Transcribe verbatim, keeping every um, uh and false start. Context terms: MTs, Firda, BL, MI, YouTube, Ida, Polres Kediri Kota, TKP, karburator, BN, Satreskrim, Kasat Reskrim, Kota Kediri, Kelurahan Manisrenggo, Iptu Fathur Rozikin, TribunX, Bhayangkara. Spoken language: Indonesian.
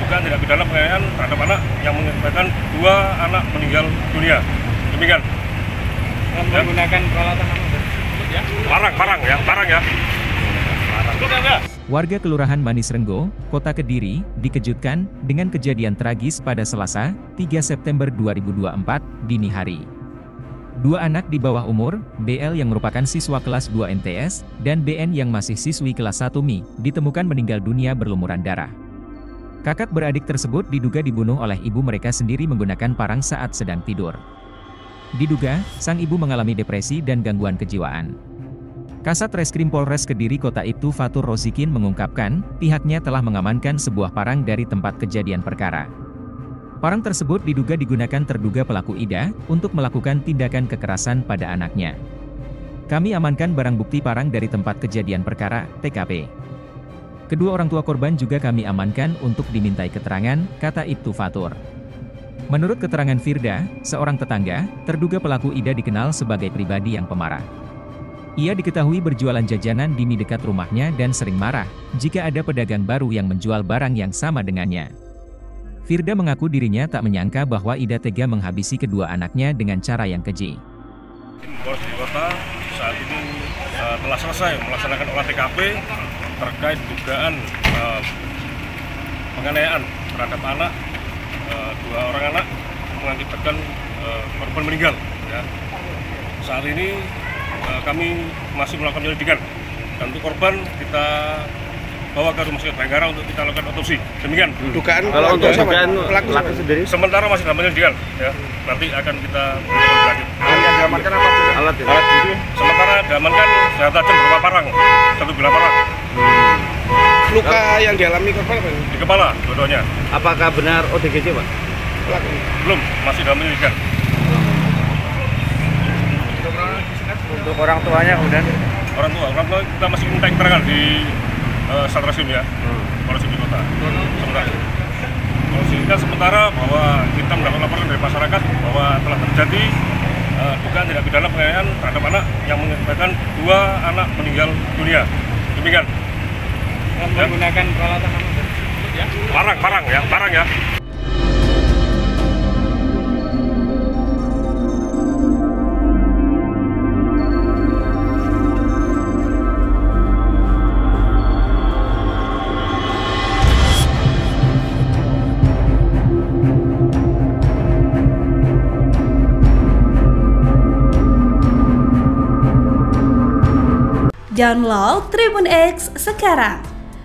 dugaan tidak pidana penganiayaan terhadap anak yang mengakibatkan dua anak meninggal dunia. Demikian. Menggunakan peralatan apa? Ya. Parang, parang ya, parang ya. Warga Kelurahan Manisrenggo, Kota Kediri, dikejutkan dengan kejadian tragis pada Selasa, tiga September dua ribu dua puluh empat, dini hari. Dua anak di bawah umur, B L yang merupakan siswa kelas dua M T S, dan B N yang masih siswi kelas satu M I, ditemukan meninggal dunia berlumuran darah. Kakak beradik tersebut diduga dibunuh oleh ibu mereka sendiri menggunakan parang saat sedang tidur. Diduga, sang ibu mengalami depresi dan gangguan kejiwaan. Kasatreskrim Polres Kediri Kota Iptu Fathur Rozikin mengungkapkan, pihaknya telah mengamankan sebuah parang dari tempat kejadian perkara. Parang tersebut diduga digunakan terduga pelaku Ida untuk melakukan tindakan kekerasan pada anaknya. Kami amankan barang bukti parang dari tempat kejadian perkara, T K P. Kedua orang tua korban juga kami amankan untuk dimintai keterangan, kata Iptu Fathur. Menurut keterangan Firda, seorang tetangga, terduga pelaku Ida dikenal sebagai pribadi yang pemarah. Ia diketahui berjualan jajanan di M I dekat rumahnya dan sering marah jika ada pedagang baru yang menjual barang yang sama dengannya. Firda mengaku dirinya tak menyangka bahwa Ida tega menghabisi kedua anaknya dengan cara yang keji. Tim Polres Kediri Kota saat ini uh, telah selesai melaksanakan olah T K P terkait dugaan uh, penganiayaan terhadap anak, uh, dua orang anak mengakibatkan uh, korban meninggal. Ya. Saat ini uh, kami masih melakukan penyelidikan dan untuk korban kita bawa ke rumah sakit Bhayangkara untuk kita lakukan otopsi. Demikian. Dugaan kalau untuk pelaku sendiri sementara masih dalam penyelidikan ya. Nanti akan kita berlanjut. Yang diamankan apa? Alat ya. Alat ini sementara diamankan senjata tajam berupa parang, satu bilah parang. Hmm. Luka yang dialami korban di kepala dua-duanya. Apakah benar O D G J, Pak? Pelaku belum, masih dalam penyelidikan. Untuk orang tuanya kemudian orang tua, orang tua kita masih minta keterangan di Satreskrim ya, Polres Kediri Kota. Sementara, kita sementara bahwa kita mendapat laporan dari masyarakat bahwa telah terjadi uh, dugaan tidak pidana penganiayaan terhadap anak yang mengakibatkan dua anak meninggal dunia. Demikian. Menggunakan peralatan apa? Ya. Parang, parang ya, parang ya. Download Tribun X sekarang,